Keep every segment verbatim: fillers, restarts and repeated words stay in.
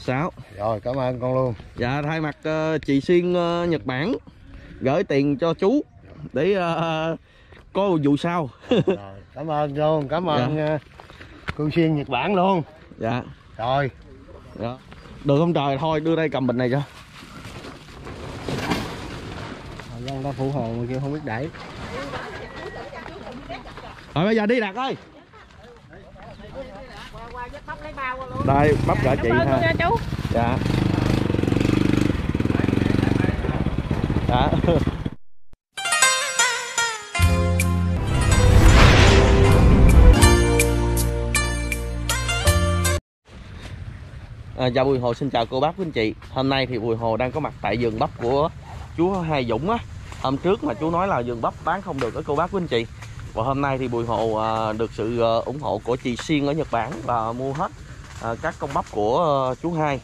sáu. Rồi, cảm ơn con luôn. Dạ, thay mặt uh, chị Xuyên uh, Nhật Bản gửi tiền cho chú để uh, có vụ sau. Rồi, cảm ơn luôn, cảm ơn dạ. uh, con Xuyên Nhật Bản luôn. Dạ. Rồi. Dạ. Được không trời, thôi đưa đây cầm bình này cho. Người ta phụ hồ người kia không biết đẩy. Rồi bây giờ đi Đạt ơi. Đây bắp dạ, cả chị ha. Chú. Dạ. Dạ. À, dạ Bùi Hồ xin chào cô bác quý anh chị. Hôm nay thì Bùi Hồ đang có mặt tại vườn bắp của chú Hai Dũng á. Hôm trước mà chú nói là vườn bắp bán không được ở cô bác quý anh chị. Và hôm nay thì Bùi Hồ được sự ủng hộ của chị Xuyên ở Nhật Bản và mua hết các con bắp của chú Hai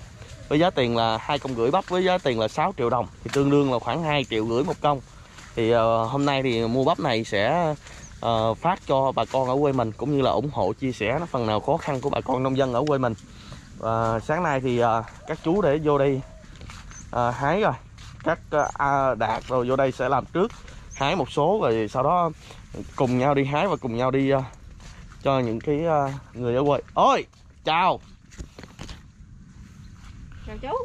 với giá tiền là hai con rưỡi bắp với giá tiền là sáu triệu đồng, thì tương đương là khoảng hai triệu rưỡi một công. Thì hôm nay thì mua bắp này sẽ phát cho bà con ở quê mình, cũng như là ủng hộ chia sẻ nó phần nào khó khăn của bà con nông dân ở quê mình. Và sáng nay thì các chú để vô đây hái rồi, các Đạt rồi vô đây sẽ làm trước hái một số, rồi sau đó cùng nhau đi hái và cùng nhau đi uh, cho những cái uh, người ở quê. Ôi chào chào chú.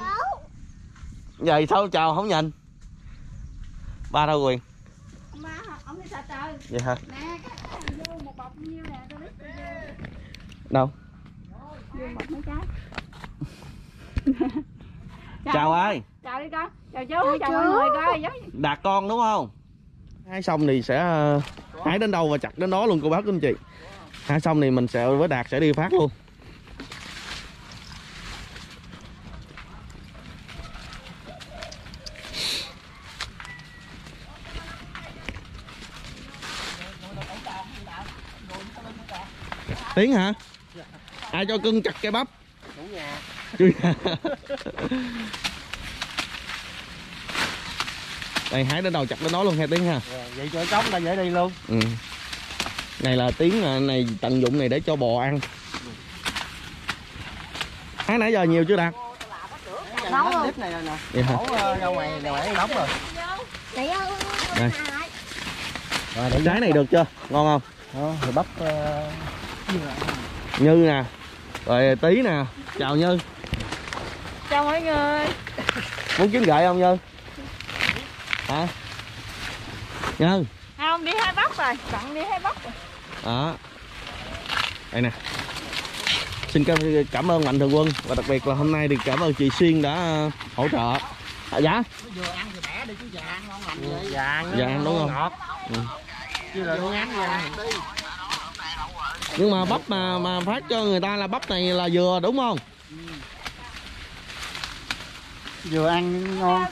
Chào. Vậy sao chào không nhìn ba đâu Quyền? Má, ông đi xa trời. Vậy hả? Nè, vô một bọc nhiêu nè, tôi biết tôi vô. Đâu? Vô một mấy trái. Chào, chào ai? Chào đi con. Chào chú, chào, chào mọi người coi. Đạt con đúng không? Hái xong thì sẽ hái đến đâu và chặt đến đó luôn cô bác anh chị. Hái xong thì mình sẽ với Đạt sẽ đi phát luôn. Tiếng hả? Ai cho cưng chặt cây bắp? Chủ nhà. Đây hái đến đầu chặt đến đó luôn, hai tiếng ha. Vậy cho trống ta dễ đi luôn. Ừ. Này là tiếng này tận dụng này để cho bò ăn. Hái nãy giờ nhiều chưa Đạt? Nóng rồi. Dạ. Ra ngoài ra ngoài nóng rồi. Đây. Rồi, để trái này được chưa? Ngon không? Rồi bắp Như nè. Rồi Tí nè. Chào Như. Chào mọi người. Muốn kiếm gậy không Như? Hả? Nhân không đi hai bóc rồi, bạn đi hai bóc rồi. Đó. Đây nè. Xin cảm ơn Mạnh Thường Quân và đặc biệt là hôm nay thì cảm ơn chị Xuyên đã hỗ trợ. À, dạ. Vừa ăn vừa bẻ đi chứ già ăn ngon lành vậy. Già ăn, già ăn đúng không? Ngọt. Ừ. Chứ là ăn già. Nhưng mà bắp mà mà phát cho người ta là bắp này là vừa đúng không? Ừ. Vừa ăn ngon.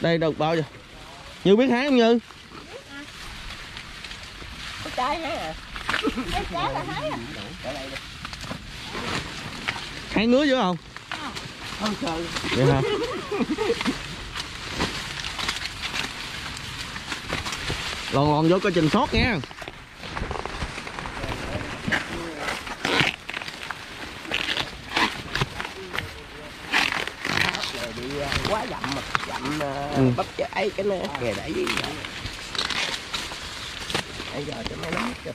Đây được bao giờ? Như biết hái không Như? Biết trái hái à? Biết trái là hái à? Hái ngứa dữ không? Không trời. Vậy hả? Lòn lòn vô coi chừng sót nha. Quá dặm mà dặm ừ. Bắp trái cái này kìa đẩy gì vậy? Bây giờ cho nó nóng chụp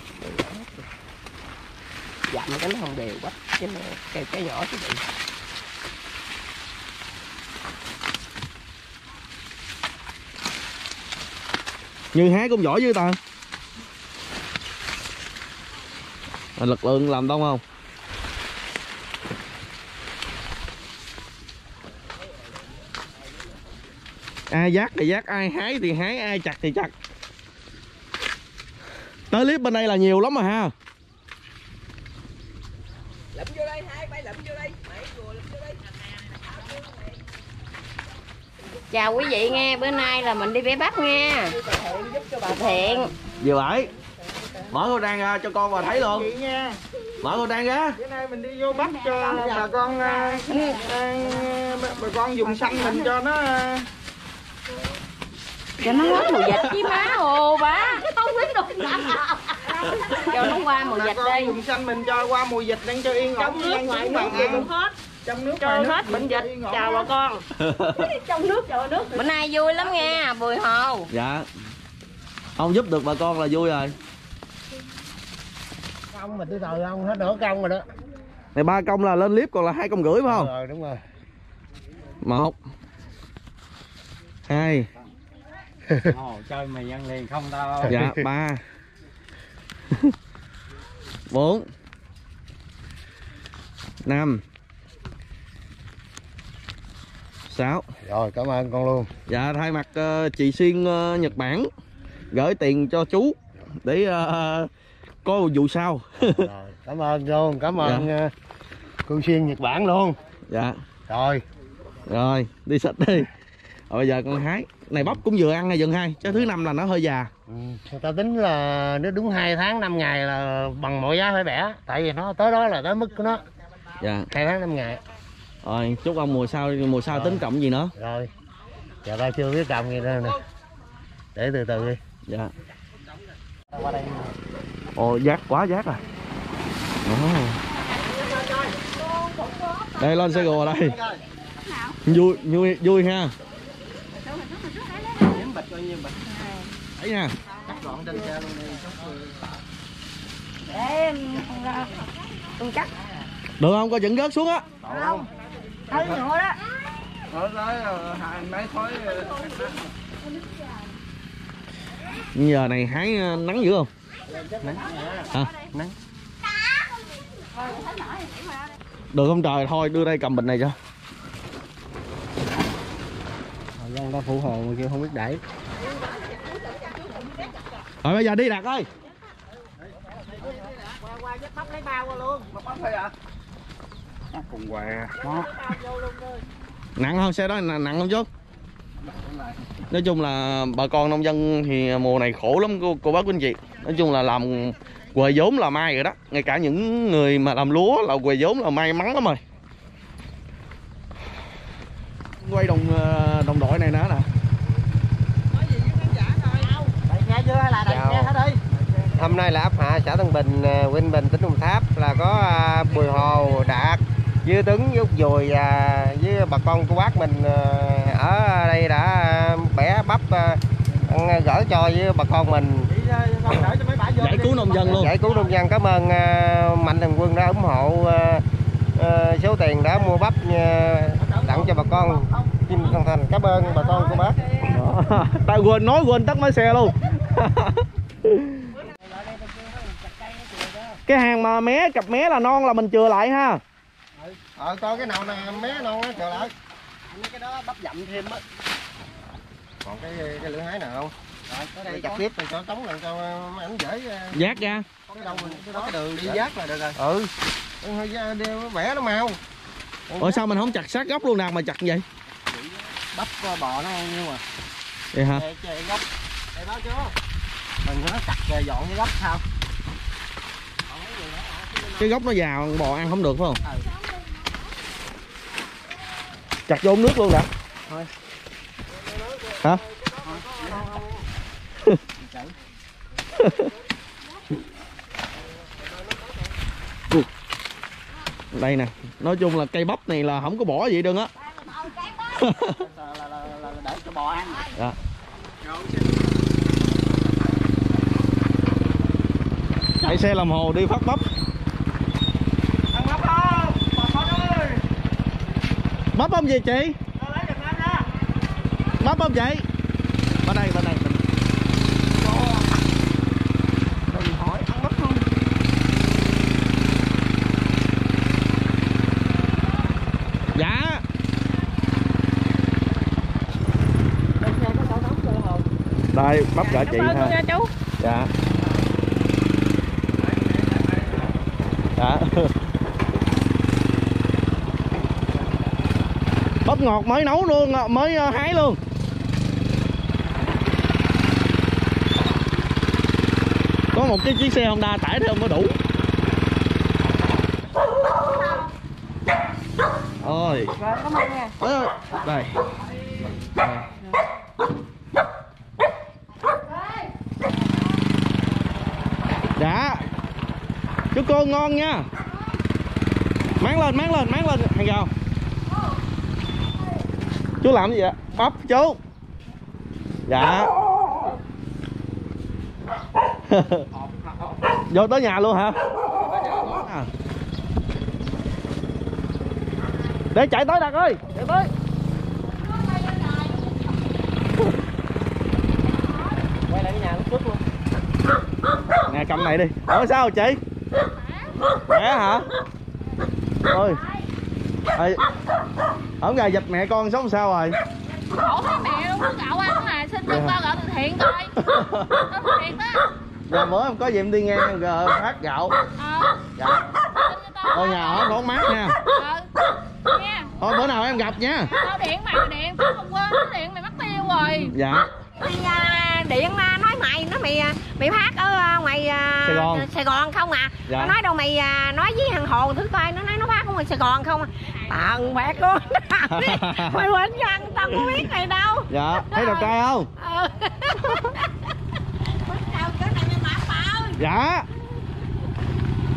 dặm cái nó không đều bắp cái này, cái, cái nhỏ chứ gì? Như hái cũng giỏi dữ ta, lực lượng làm đông không? Ai giác thì giác, ai hái thì hái, ai chặt thì chặt. Tới clip bên đây là nhiều lắm mà ha. Lụm vô đây, hai bay lụm vô đây. Mày vừa lụm vô đây. Chào quý vị nghe, bữa nay là mình đi bẻ bắp nghe. Bà Thiện. Vừa bãi. Mở khẩu trang ra cho con bà thấy luôn. Mở khẩu trang ra. Bữa nay mình đi vô bắp cho bà con bà con dùng xanh mình cho nó cho nó hết mùa dịch chứ má hồ bà. Không biết đâu. Cho nó qua mùa dịch đi. Dùng xanh mình cho qua mùa dịch đang cho yên ổn. Trong nước ngoài nước gì cũng hết. Trong nước trừ hết nước, bệnh dịch. Chào bà con. Trong nước trời nước. Bữa nay vui lắm nha Bùi Hồ. Dạ. Ông giúp được bà con là vui rồi. Công mà từ từ ông hết nửa công rồi đó. Này ba công là lên clip còn là hai công rưỡi phải không? Rồi đúng rồi. Một. Hai. Ồ, chơi mày ăn liền không tao. Dạ ba. Bốn. Năm. Sáu. Rồi cảm ơn con luôn. Dạ thay mặt uh, chị Xuyên uh, Nhật Bản gửi tiền cho chú để uh, có vụ sau. Rồi, cảm ơn luôn, cảm ơn dạ. uh, cô Xuyên Nhật Bản luôn. Dạ. Rồi. Rồi, đi sạch đi. Rồi bây giờ con hái. Này bắp cũng vừa ăn hay dần hai, chứ thứ năm là nó hơi già. Ừ, tao tính là nó đúng hai tháng năm ngày là bằng mọi giá phải bẻ, tại vì nó tới đó là tới mức của nó. Dạ. hai tháng năm ngày. Rồi, chúc ông mùa sau mùa sau rồi. Tính trồng gì nữa. Rồi. Giờ tao chưa biết trồng gì nữa nè. Để từ từ đi. Dạ. Ồ, giác quá giác rồi. À. Đây lên Sài Gòn đây. Vui vui vui ha. Đấy nha. Để con cắt. Được không? Coi vẫn rớt xuống á. Không. Thấy nữa đó. Ở tới mấy khối. Giờ này hái nắng dữ không? Nắng. Hả? Nắng. Được không trời? Thôi đưa đây cầm bình này cho. Người ta phụ hồ kia không biết đẩy. Rồi bây giờ đi Đạt ơi. Qua qua lấy bao luôn. Cùng què. Nặng không xe đó nặng không chú? Nói chung là bà con nông dân thì mùa này khổ lắm cô, cô bác quý anh chị. Nói chung là làm què vốn là may rồi đó. Ngay cả những người mà làm lúa là què vốn là may mắn lắm rồi. Quay đồng đồng đội này nữa nè. Nói gì với khán giả thôi. Đây nghe chưa hay là đây nghe hết đi. Hôm nay là Ấp Hạ, xã Tân Bình, Quỳnh Bình, tỉnh Đồng Tháp là có Bùi Hồ, Đạt, Dư Tuấn, Út Dùi và với bà con cô bác mình ở đây đã bẻ bắp gỡ cho với bà con mình. Giải cứu nông dân luôn. Giải cứu nông dân. Cảm ơn Mạnh Thường Quân đã ủng hộ số tiền đã mua bắp tặng cho bà con Kim Thành Thành. Cảm ơn bà con cô bác. Tại quên nói quên tắt máy xe luôn. Cái hàng mà mé cặp mé là non là mình chừa lại ha. Ờ coi cái nào nè mé non á chừa lại. Cái đó bắp dặm thêm á. Còn cái cái lưỡi hái nào không? Rồi tới đây chặt tiếp rồi cho tống lần cho ảnh dễ giác ra. Có cái đâu mình cái đó cái đường đi giác là được rồi. Ừ. Hơi bẻ nó mau. Ủa sao mình không chặt sát gốc luôn nào mà chặt vậy? Bắp bò nó ăn nhiêu à? Vậy hả? Chè gốc. Để báo chứ. Mình nó chặt rồi dọn cái gốc sao? Cái gốc nó già bò ăn không được phải không? Ừ. Chặt vô nước luôn đã. Thôi. Hả? Đây nè, nói chung là cây bắp này là không có bỏ gì đừng á. Để cho bò ăn. Dạ. Chạy xe làm hồ đi phát bắp. Ăn bắp không? Bắp không gì chị? Bắp không vậy? Bên đây, bên đây. Đây bắp dạ, cả chị ha. Nha, chú. Dạ. Dạ. Bắp ngọt mới nấu luôn, mới hái luôn. Có một cái chiếc xe Honda tải theo mới đủ. Ôi. Rồi, cảm ơn nha. Đây. Dạ. Chúc cô ngon nha. Máng lên, máng lên, máng lên hàng rào. Chú làm gì vậy? Bắp chú. Dạ. Vô tới nhà luôn hả? Để chạy tới Đạt ơi, chạy tới. Quay lại cái nhà lúc trước luôn. Nè cầm này đi. Ở sao chị? Mẹ hả? Ôi. Ê, ở nhà dịch mẹ con sống sao rồi? Khổ thấy mẹ luôn, cậu ăn mà xin được bao gạo từ thiện coi. Từ thiện đó. Rồi bữa em có gì em đi ngang rồi phát gạo. Ờ. Dạ. Ở nhà ở thoáng mát nha. Ờ. Nha. Thôi bữa nào em gặp nha. Tao điện mày điện, tao không quên cái điện mày mất tiêu rồi. Dạ. Mày điện nói mày nói mày mày phát ở ngoài Sài Gòn, Sài Gòn không à? Dạ. Nó nói đâu mày nói với thằng Hồ thứ coi nó nói nó phát ở ngoài Sài Gòn không? Tần mẹ con. Mày quên rằng tao có biết này đâu. Dạ. Thấy đẹp trai không? Ừ. Dạ.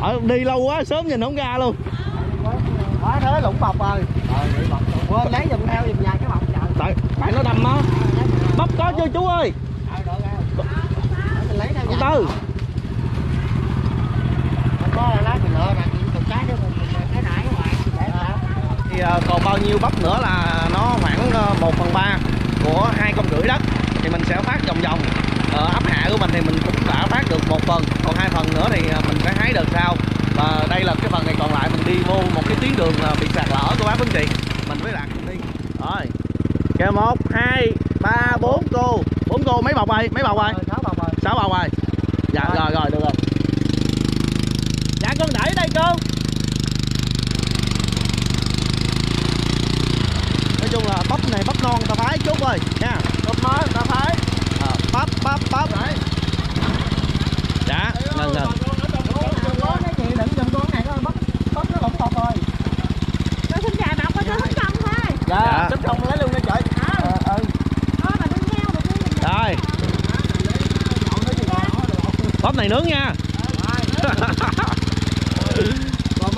Ở đi lâu quá sớm nhìn không ra luôn. Quá thế lủng bọc rồi. Quên lấy giùm theo giùm nhà cái bọc trời. Tại tại nó đâm á. Bắp có chưa chú ơi? Lấy theo tư. Có lá mình nữa mà còn trái nữa cái nãy thì còn bao nhiêu bắp nữa là nó khoảng một phần ba của hai công rưỡi đất thì mình sẽ phát vòng vòng. Ở ấp Hạ của mình thì mình cũng đã phát được một phần, còn hai phần nữa thì mình sẽ hái đợt sau. Và đây là cái phần này còn lại mình đi vô một cái tuyến đường bị sạt lở của bác Vĩnh Triệt mình với Đạt đi. Rồi. Kèo một, hai, ba, bốn cô. Bốn cô mấy bọc rồi? Mấy bọc rồi? sáu bọc rồi. sáu bọc rồi. Dạ rồi. rồi rồi được rồi. Dạ con đẩy đây cô. Nói chung là bắp này bắp non ta phái chút ơi nha. Bắp mới ta phái. Bắp bắp bắp dạ lần lần dạ chụp xong lấy luôn đi trời rồi bắp này nướng nha bốn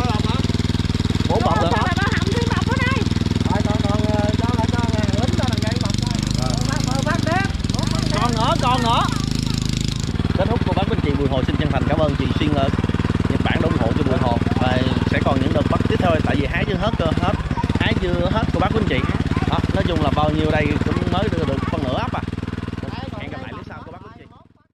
bọc nữa con nữa. Kết thúc của bác Vĩnh Triệt Bùi Hồ xin chân thành cảm ơn chị Xuyên ở Nhật Bản đã ủng hộ cho Bùi Hồ và sẽ còn những đợt bắt tiếp theo tại vì hái chưa hết cơ hết hái chưa hết của bác Vĩnh Triệt. Đó, nói chung là bao nhiêu đây